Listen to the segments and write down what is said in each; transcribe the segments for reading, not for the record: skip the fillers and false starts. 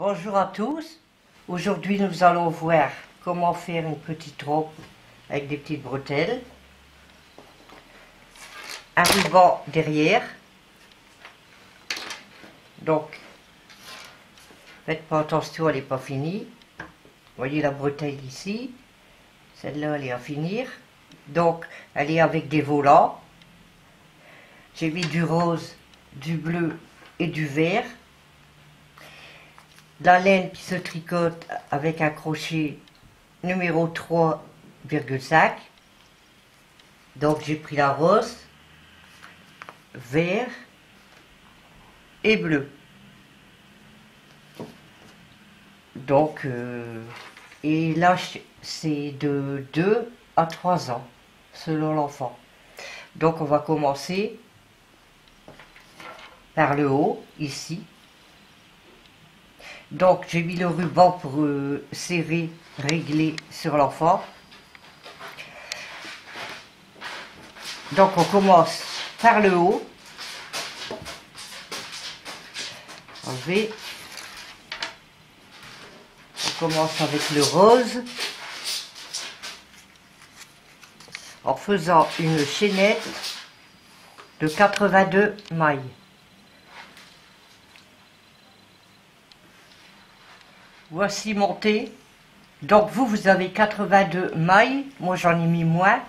Bonjour à tous, aujourd'hui nous allons voir comment faire une petite robe avec des petites bretelles, un ruban derrière, donc faites pas attention, elle n'est pas finie, voyez la bretelle ici, celle-là elle est à finir, donc elle est avec des volants, j'ai mis du rose, du bleu et du vert. La laine qui se tricote avec un crochet numéro 3,5. Donc j'ai pris la rose, vert et bleu. Donc, et là c'est de 2 à 3 ans selon l'enfant. Donc on va commencer par le haut, ici. Donc j'ai mis le ruban pour serrer, régler sur l'enfant. Donc on commence par le haut. Enlever. On commence avec le rose. En faisant une chaînette de 82 mailles. Voici monté. Donc vous avez 82 mailles, moi j'en ai mis moins,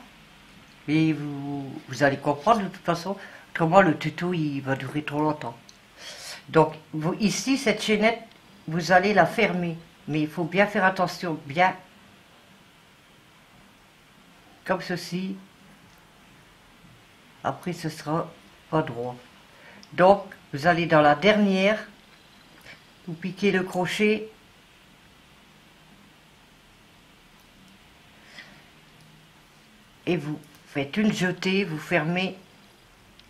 et vous allez comprendre de toute façon, autrement le tuto il va durer trop longtemps. Donc vous, ici cette chaînette, vous allez la fermer, mais il faut bien faire attention, bien comme ceci, après ce sera pas droit. Donc vous allez dans la dernière, vous piquez le crochet, et vous faites une jetée, vous fermez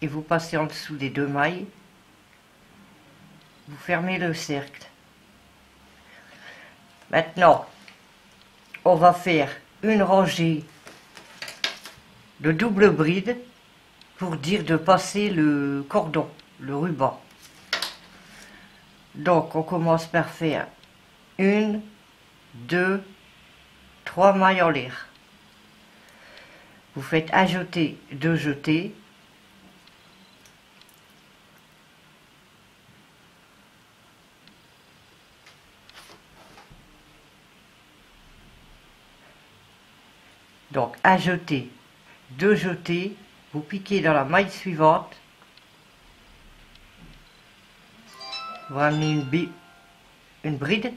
et vous passez en dessous des deux mailles, vous fermez le cercle. Maintenant on va faire une rangée de double bride pour dire de passer le cordon, le ruban. Donc on commence par faire 1, 2, 3 mailles en l'air. Vous faites un jeté, deux jetés. Donc un jeté, deux jetés, vous piquez dans la maille suivante. Vous ramenez une bride,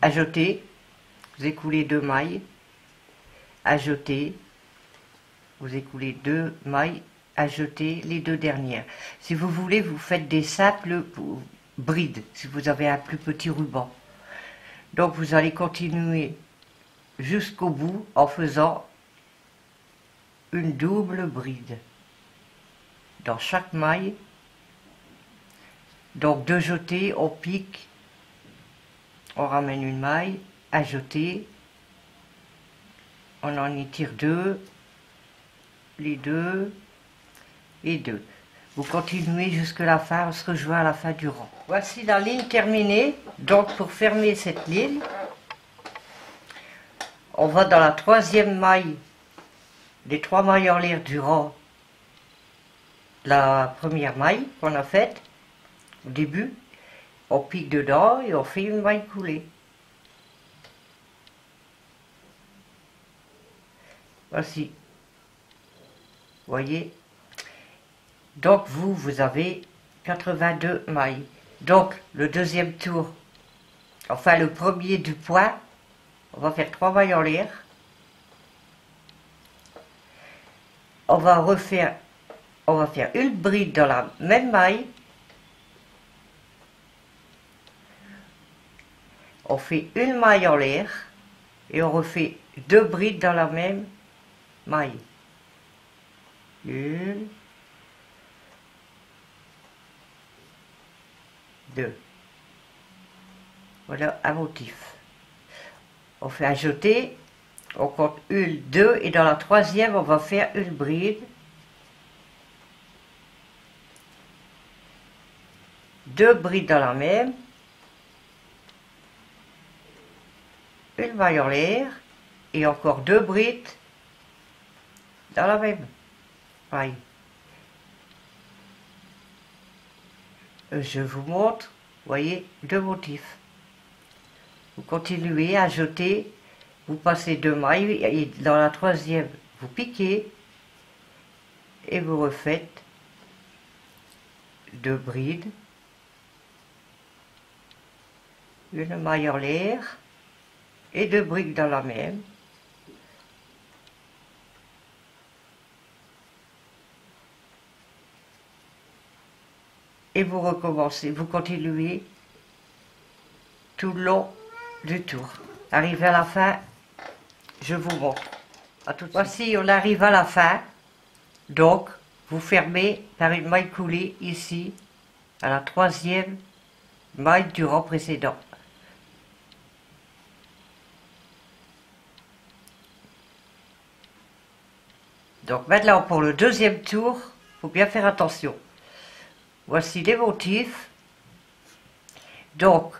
un jeté, vous écoulez deux mailles, un jeté. Vous écoulez deux mailles, à jeter les deux dernières. Si vous voulez, vous faites des simples brides, si vous avez un plus petit ruban. Donc vous allez continuer jusqu'au bout en faisant une double bride dans chaque maille. Donc deux jetés, on pique, on ramène une maille, à jeter, on en étire deux, les deux et deux. Vous continuez jusqu'à la fin, on se rejoint à la fin du rang. Voici la ligne terminée. Donc pour fermer cette ligne, on va dans la troisième maille, les trois mailles en l'air du rang, la première maille qu'on a faite au début, on pique dedans et on fait une maille coulée. Voici. Voyez, donc vous avez 82 mailles. Donc le deuxième tour, enfin le premier du point, on va faire 3 mailles en l'air, on va refaire, on va faire une bride dans la même maille, on fait une maille en l'air et on refait deux brides dans la même maille. Une, deux. Voilà un motif. On fait un jeté, on compte une, deux, et dans la troisième, on va faire une bride. Deux brides dans la même, une maille en l'air et encore deux brides dans la même maille. Je vous montre, voyez, deux motifs. Vous continuez à jeter, vous passez deux mailles et dans la troisième vous piquez et vous refaites deux brides, une maille en l'air et deux brides dans la même. Et vous recommencez, vous continuez tout le long du tour. Arrivé à la fin, je vous montre. À toute voici, on arrive à la fin. Donc, vous fermez par une maille coulée ici, à la troisième maille du rang précédent. Donc maintenant, pour le deuxième tour, il faut bien faire attention. Voici les motifs. Donc,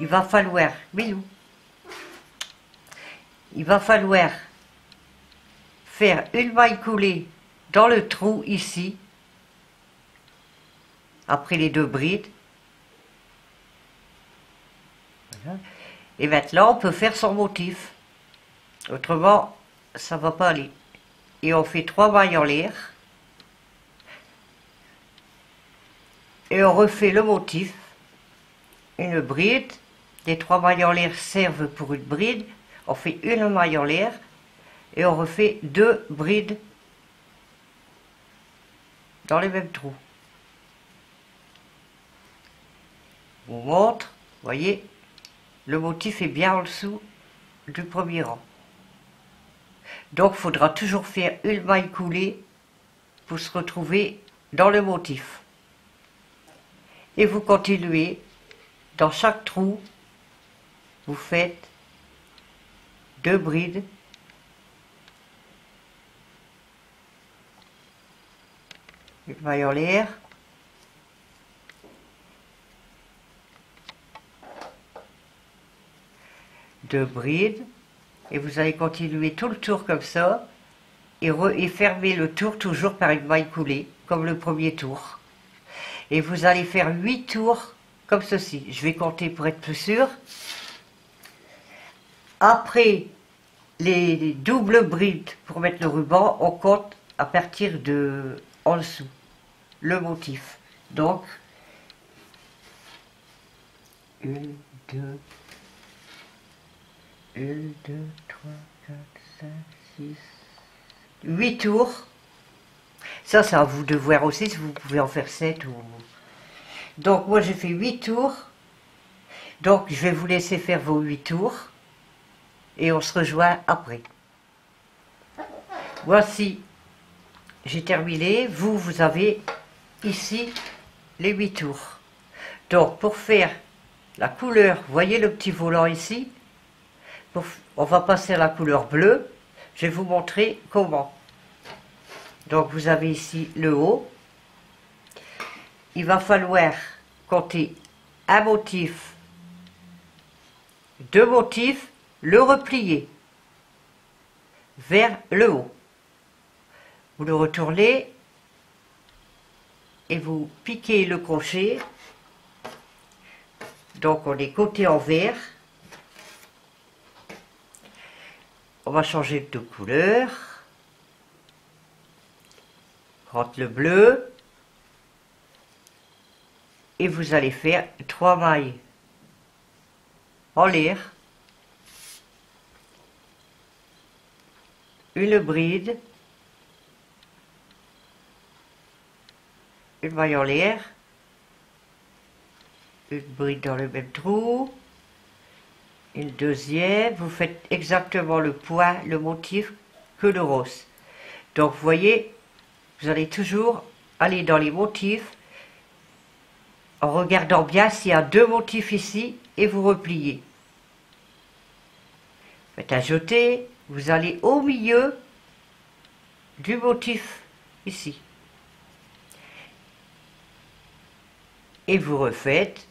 il va falloir faire une maille coulée dans le trou ici, après les deux brides. Voilà. Et maintenant, on peut faire son motif. Autrement, ça ne va pas aller. Et on fait trois mailles en l'air. Et on refait le motif, une bride, les trois mailles en l'air servent pour une bride, on fait une maille en l'air et on refait deux brides dans les mêmes trous. Je vous montre, vous voyez, le motif est bien en dessous du premier rang. Donc il faudra toujours faire une maille coulée pour se retrouver dans le motif. Et vous continuez, dans chaque trou, vous faites deux brides. Une maille en l'air. Deux brides. Et vous allez continuer tout le tour comme ça. Et fermer le tour toujours par une maille coulée, comme le premier tour. Et vous allez faire 8 tours comme ceci. Je vais compter pour être plus sûr. Après les doubles brides pour mettre le ruban, on compte à partir de en dessous le motif. Donc 1, 2, 1, 2, 3, 4, 5, 6, 8 tours. Ça, c'est à vous de voir aussi si vous pouvez en faire 7 ou... Donc, moi, j'ai fait 8 tours. Donc, je vais vous laisser faire vos 8 tours. Et on se rejoint après. Voici. J'ai terminé. Vous avez ici les 8 tours. Donc, pour faire la couleur, voyez le petit volant ici. On va passer à la couleur bleue. Je vais vous montrer comment. Donc vous avez ici le haut, il va falloir compter un motif, deux motifs, le replier vers le haut. Vous le retournez et vous piquez le crochet, donc on est côté envers. On va changer de couleur. Rentre le bleu et vous allez faire trois mailles en l'air, une bride, une maille en l'air, une bride dans le même trou, une deuxième, vous faites exactement le point, le motif que le rose. Donc vous voyez, vous allez toujours aller dans les motifs en regardant bien s'il y a deux motifs ici et vous repliez. Faites un jeté, vous allez au milieu du motif ici. Et vous refaites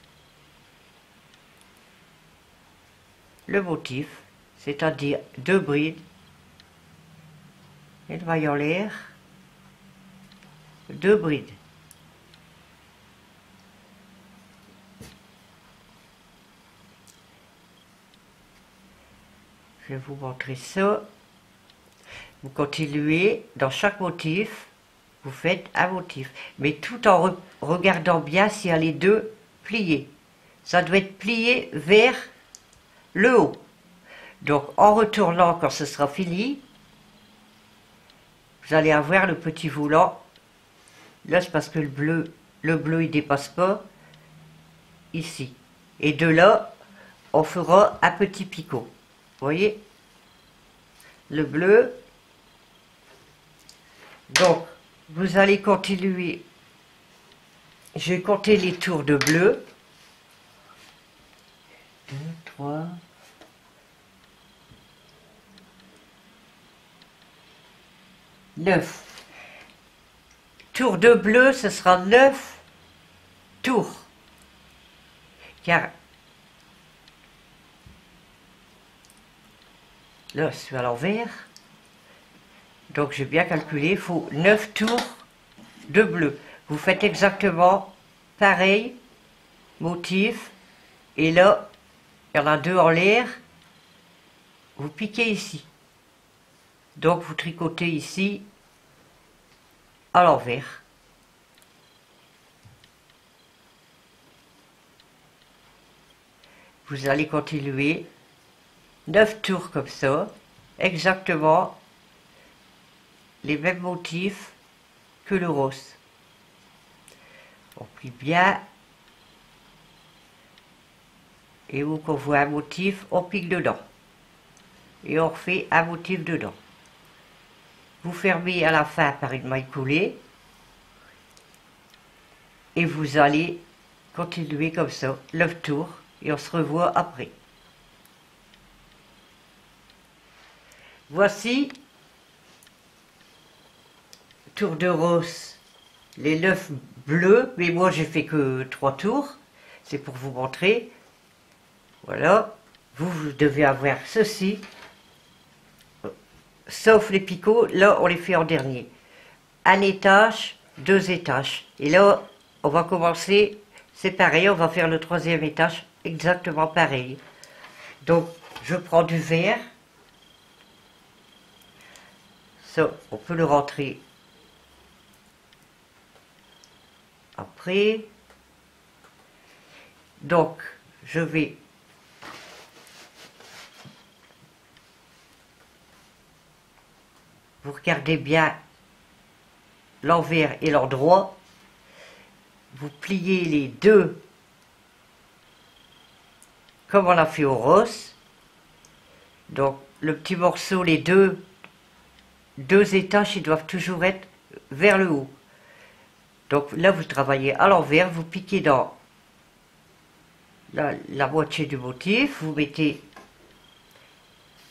le motif, c'est-à-dire deux brides, une maille en l'air, deux brides. Je vais vous montrer ça. Vous continuez dans chaque motif, vous faites un motif, mais tout en regardant bien s'il y a les deux pliés. Ça doit être plié vers le haut. Donc en retournant quand ce sera fini, vous allez avoir le petit volant. Là c'est parce que le bleu il dépasse pas ici. Et de là, on fera un petit picot. Vous voyez? Le bleu. Donc vous allez continuer. Je vais compter les tours de bleu. 2, 3. Neuf. Tour de bleu, ce sera 9 tours. Car là, je suis à l'envers. Donc j'ai bien calculé, il faut 9 tours de bleu. Vous faites exactement pareil motif. Et là, il y en a deux en l'air. Vous piquez ici. Donc vous tricotez ici à l'envers. Vous allez continuer 9 tours comme ça, exactement les mêmes motifs que le rose. On plie bien et où qu'on voit un motif, on pique dedans et on refait un motif dedans. Vous fermez à la fin par une maille coulée et vous allez continuer comme ça, 9 tours, et on se revoit après. Voici tour de rose, les 9 bleus, mais moi j'ai fait que 3 tours, c'est pour vous montrer. Voilà, vous devez avoir ceci. Sauf les picots, là on les fait en dernier. Un étage, deux étages. Et là, on va commencer, c'est pareil, on va faire le troisième étage exactement pareil. Donc, je prends du vert. Ça, on peut le rentrer. Après. Donc, je vais... Vous regardez bien l'envers et l'endroit. Vous pliez les deux comme on l'a fait au rose. Donc le petit morceau, les deux étages, ils doivent toujours être vers le haut. Donc là vous travaillez à l'envers, vous piquez dans la moitié du motif, vous mettez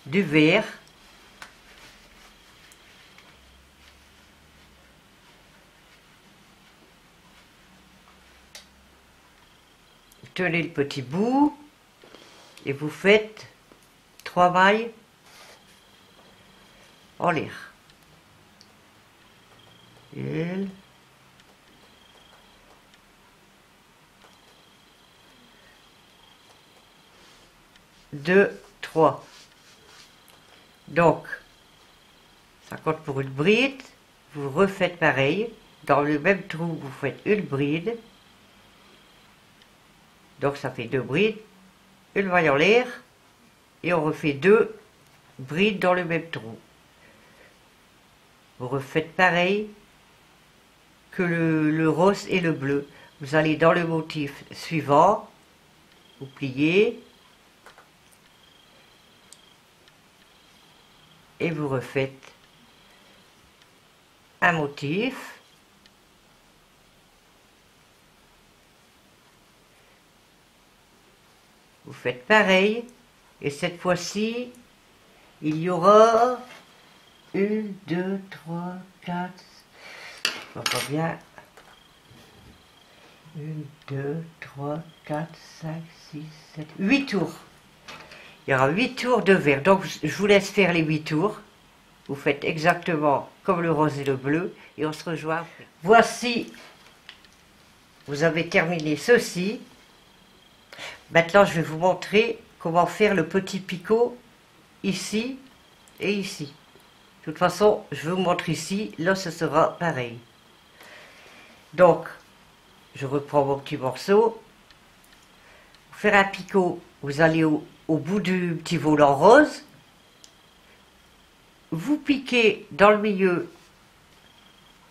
du vert. Tenez le petit bout et vous faites 3 mailles en l'air. Une, deux, trois. Donc, ça compte pour une bride. Vous refaites pareil. Dans le même trou, vous faites une bride. Donc ça fait 2 brides, une maille en l'air, et on refait 2 brides dans le même trou. Vous refaites pareil que le rose et le bleu. Vous allez dans le motif suivant, vous pliez, et vous refaites un motif. Vous faites pareil, et cette fois-ci, il y aura 1, 2, 3, 4, je ne vois pas bien, 1, 2, 3, 4, 5, 6, 7, 8 tours. Il y aura 8 tours de vert. Donc je vous laisse faire les 8 tours. Vous faites exactement comme le rose et le bleu. Et on se rejoint après. Voici, vous avez terminé ceci. Maintenant je vais vous montrer comment faire le petit picot ici et ici. De toute façon, je vous montre ici, là ce sera pareil. Donc, je reprends mon petit morceau. Pour faire un picot, vous allez au bout du petit volant rose. Vous piquez dans le milieu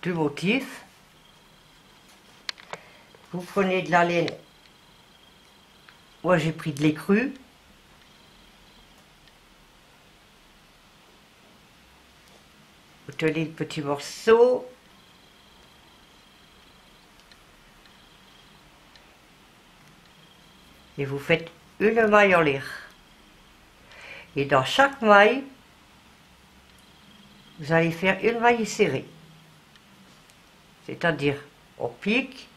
du motif. Vous prenez de la laine. Moi j'ai pris de l'écru. Vous tenez le petit morceau. Et vous faites une maille en l'air. Et dans chaque maille, vous allez faire une maille serrée. C'est-à-dire, on pique,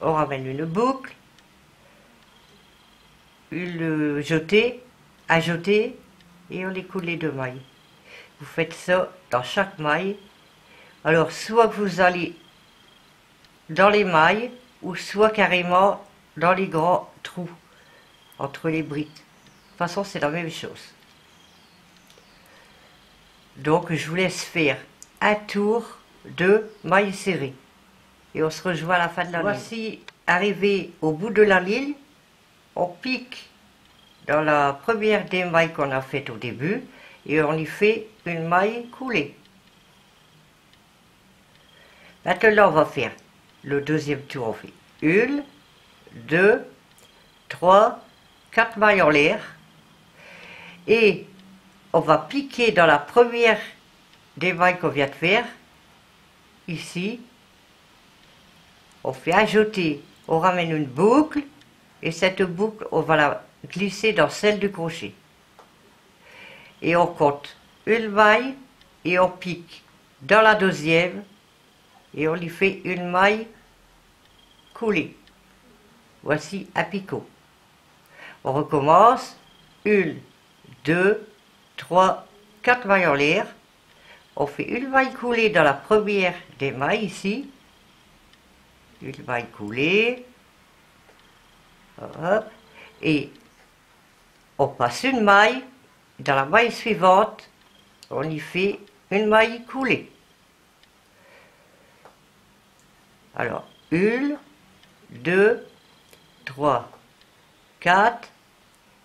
on ramène une boucle, une jetée, un jeté, et on découle les deux mailles. Vous faites ça dans chaque maille. Alors, soit que vous allez dans les mailles, ou soit carrément dans les grands trous, entre les briques. De toute façon, c'est la même chose. Donc, je vous laisse faire un tour de maille serrée. Et on se rejoint à la fin de la ligne. Voici, arrivé au bout de la ligne, on pique dans la première des mailles qu'on a faites au début, et on y fait une maille coulée. Maintenant, on va faire le deuxième tour. On fait une, 2, 3, 4 mailles en l'air, et on va piquer dans la première des mailles qu'on vient de faire, ici, on fait un jeté, on ramène une boucle, et cette boucle, on va la glisser dans celle du crochet. Et on compte une maille, et on pique dans la deuxième, et on y fait une maille coulée. Voici un picot. On recommence. 1, 2, 3, 4 mailles en l'air. On fait une maille coulée dans la première des mailles ici. Une maille coulée. Hop. Et on passe une maille. Dans la maille suivante, on y fait une maille coulée. Alors, 1, 2, 3, 4,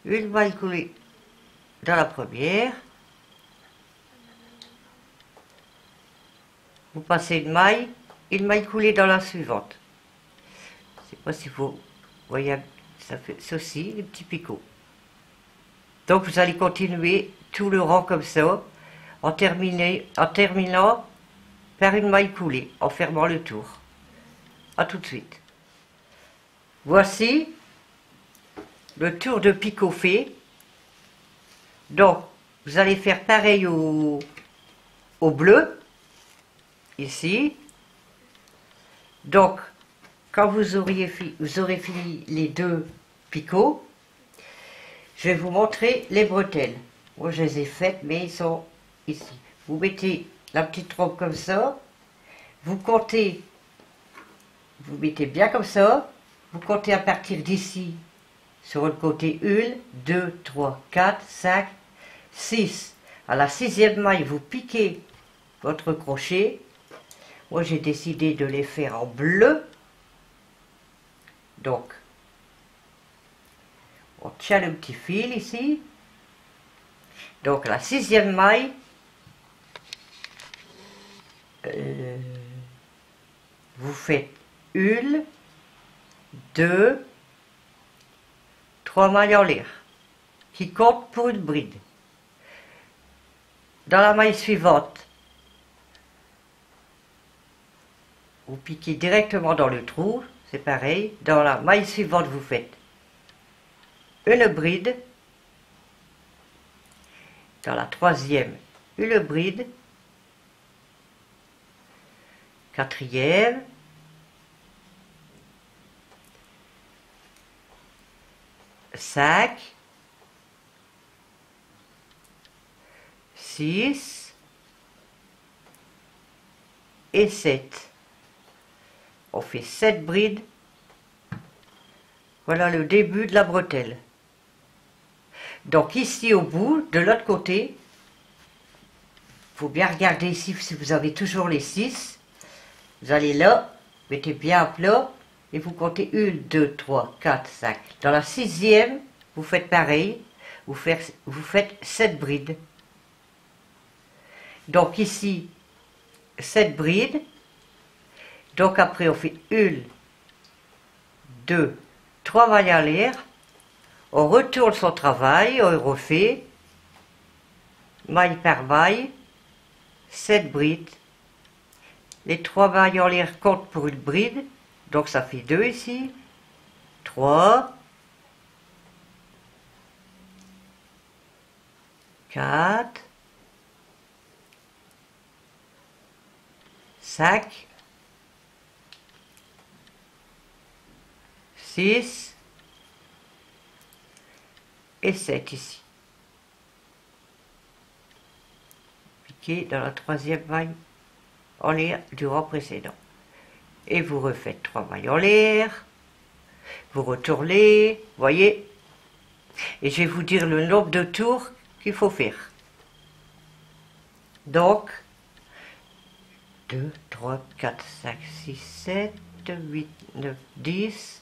une maille coulée dans la première, vous passez une maille coulée dans la suivante. Je ne sais pas si vous voyez, ça fait ceci, les petits picots. Donc vous allez continuer tout le rang comme ça, en terminant par une maille coulée, en fermant le tour. A tout de suite. Voici le tour de picot fait. Donc, vous allez faire pareil au bleu, ici. Donc, quand vous aurez fini les deux picots, je vais vous montrer les bretelles. Moi, je les ai faites, mais ils sont ici. Vous mettez la petite trompe comme ça, vous comptez, vous mettez bien comme ça. Vous comptez à partir d'ici, sur le côté 1, 2, 3, 4, 5, 6. À la sixième maille, vous piquez votre crochet. Moi, j'ai décidé de les faire en bleu. Donc, on tient le petit fil ici. Donc, la sixième maille, vous faites une, 2, 3 mailles en l'air qui comptent pour une bride. Dans la maille suivante, vous piquez directement dans le trou, c'est pareil. Dans la maille suivante, vous faites une bride. Dans la troisième, une bride. Quatrième. Cinq, 6 et 7. On fait 7 brides. Voilà le début de la bretelle. Donc ici au bout, de l'autre côté, il faut bien regarder ici si vous avez toujours les 6. Vous allez là, mettez bien à plat et vous comptez 1, 2, 3, 4, 5. Dans la sixième, vous faites pareil, vous faites 7 brides. Donc ici, 7 brides. Donc après on fait 1, 2, 3 mailles en l'air. On retourne son travail, on refait, maille par maille, 7 brides. Les 3 mailles en l'air comptent pour une bride, donc ça fait 2 ici, 3, 4, 5, 6, et 7 ici. Piquez dans la troisième maille en l'air du rang précédent. Et vous refaites 3 mailles en l'air. Vous retournez, voyez. Et je vais vous dire le nombre de tours qu'il faut faire. Donc, 2, 3, 4, 5, 6, 7, 8, 9, 10...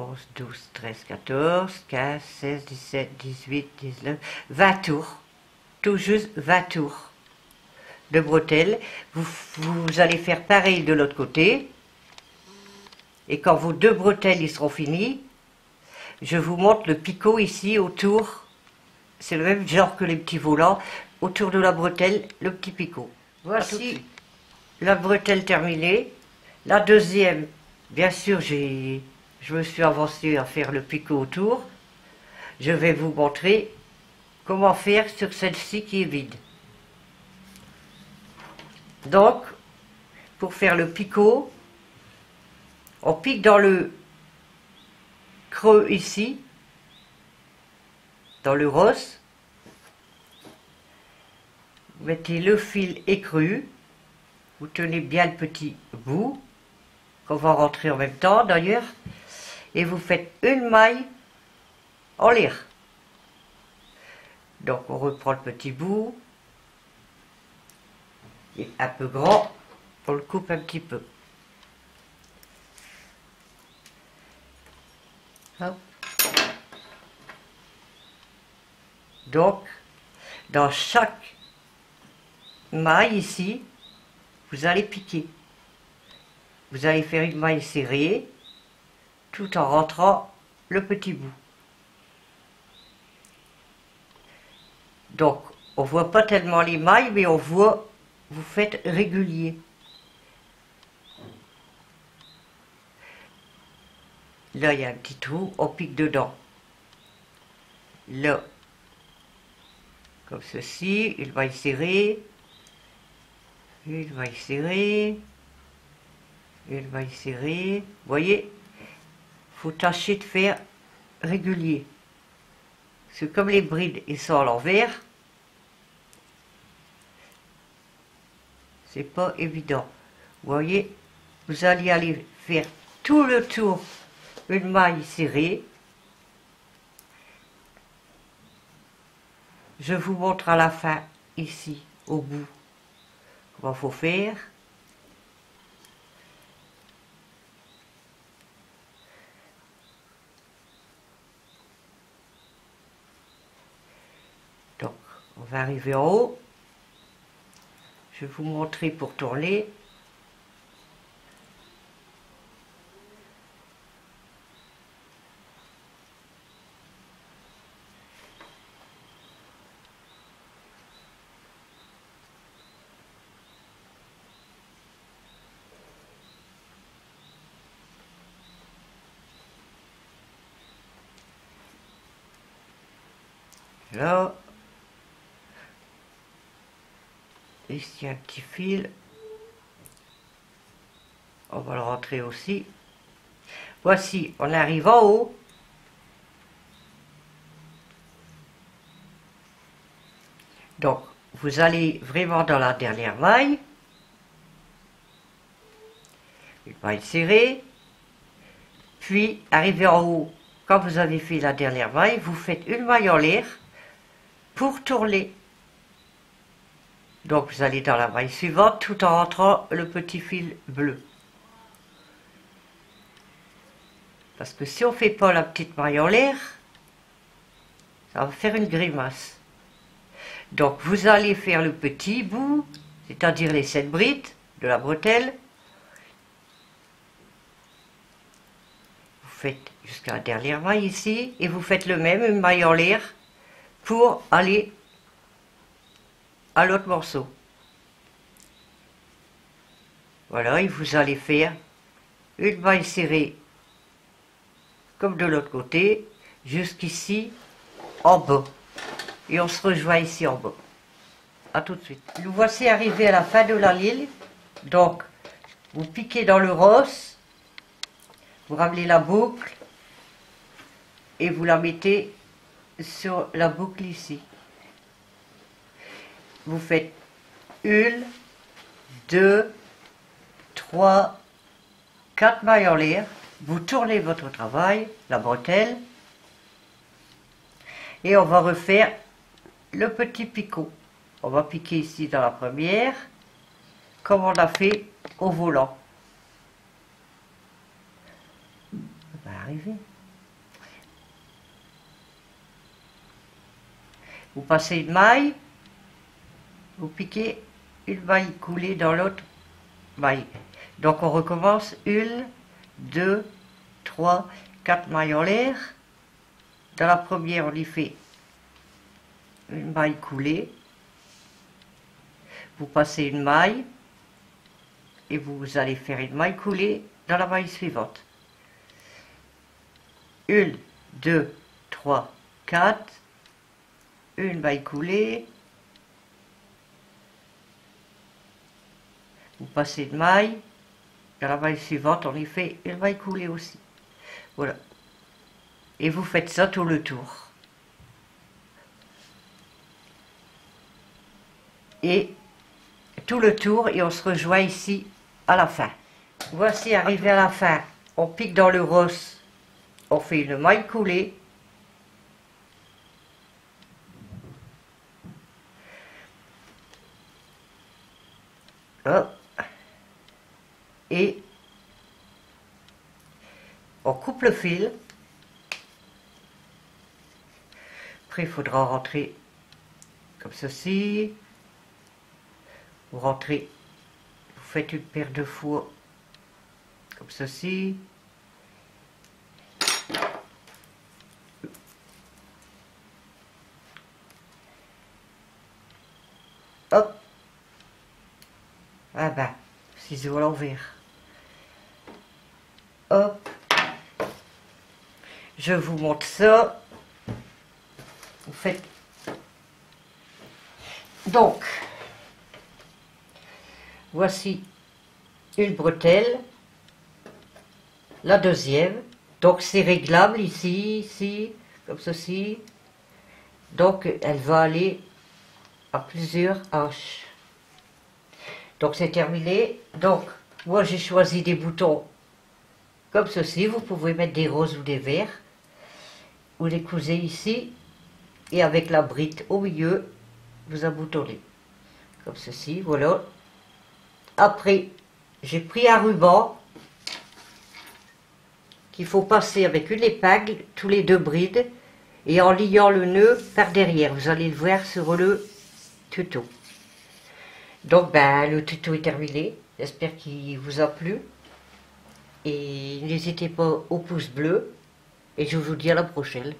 11, 12, 13, 14, 15, 16, 17, 18, 19, 20 tours. Tout juste 20 tours de bretelles. Vous allez faire pareil de l'autre côté. Et quand vos deux bretelles ils seront finies, je vous montre le picot ici autour. C'est le même genre que les petits volants. Autour de la bretelle, le petit picot. Voici la bretelle terminée. La deuxième, bien sûr, je me suis avancée à faire le picot autour. Je vais vous montrer comment faire sur celle-ci qui est vide. Donc, pour faire le picot, on pique dans le creux ici, dans le rose. Vous mettez le fil écru, vous tenez bien le petit bout, qu'on va rentrer en même temps d'ailleurs. Et vous faites une maille en l'air. Donc on reprend le petit bout. Il est un peu grand, on le coupe un petit peu. Hop. Donc dans chaque maille ici, vous allez piquer. Vous allez faire une maille serrée, tout en rentrant le petit bout. Donc, on voit pas tellement les mailles, mais on voit, vous faites régulier. Là, il y a un petit trou, on pique dedans. Là, comme ceci, une maille serrée, une maille serrée, une maille serrée, vous voyez? Faut tâcher de faire régulier. Parce que comme les brides, ils sont à l'envers, c'est pas évident. Vous voyez, vous allez aller faire tout le tour une maille serrée. Je vous montre à la fin, ici, au bout, comment il faut faire. On va arriver en haut, je vais vous montrer pour tourner. Là. Ici un petit fil, on va le rentrer aussi. Voici, on arrive en haut. Donc vous allez vraiment dans la dernière maille, une maille serrée, puis arrivé en haut, quand vous avez fait la dernière maille, vous faites une maille en l'air pour tourner. Donc vous allez dans la maille suivante tout en rentrant le petit fil bleu. Parce que si on ne fait pas la petite maille en l'air, ça va faire une grimace. Donc vous allez faire le petit bout, c'est-à-dire les 7 brides de la bretelle. Vous faites jusqu'à la dernière maille ici, et vous faites le même, une maille en l'air, pour aller à l'autre morceau. Voilà, et vous allez faire une maille serrée comme de l'autre côté, jusqu'ici en bas. Et on se rejoint ici en bas. A tout de suite. Nous voici arrivés à la fin de la ligne. Donc, vous piquez dans le rose, vous ramenez la boucle et vous la mettez sur la boucle ici. Vous faites 1, 2, 3, 4 mailles en l'air. Vous tournez votre travail, la bretelle, et on va refaire le petit picot. On va piquer ici dans la première, comme on a fait au volant. On va arriver. Vous passez une maille, vous piquez une maille coulée dans l'autre maille. Donc on recommence 1, 2, 3, 4 mailles en l'air. Dans la première, on y fait une maille coulée, vous passez une maille et vous allez faire une maille coulée dans la maille suivante. 1, 2, 3, 4, une maille coulée, vous passez une maille, dans la maille suivante on y fait une maille coulée aussi. Voilà. Et vous faites ça tout le tour. Et tout le tour, et on se rejoint ici à la fin. Voici arrivé à la fin. On pique dans le rose, on fait une maille coulée. Hop. Et on coupe le fil. Il faudra rentrer comme ceci, vous rentrez, vous faites une paire de fois comme ceci, hop, ah ben, ciseaux à l'envers, hop, je vous montre ça. Vous faites donc, voici une bretelle, la deuxième, donc c'est réglable ici, ici, comme ceci, donc elle va aller à plusieurs hanches. Donc c'est terminé. Donc moi j'ai choisi des boutons comme ceci, vous pouvez mettre des roses ou des verts, vous les cousez ici. Et avec la bride au milieu, vous aboutonnez. Comme ceci, voilà. Après, j'ai pris un ruban qu'il faut passer avec une épingle, tous les deux brides, et en liant le nœud par derrière. Vous allez le voir sur le tuto. Donc, ben, le tuto est terminé. J'espère qu'il vous a plu. Et n'hésitez pas au pouce bleu. Et je vous dis à la prochaine.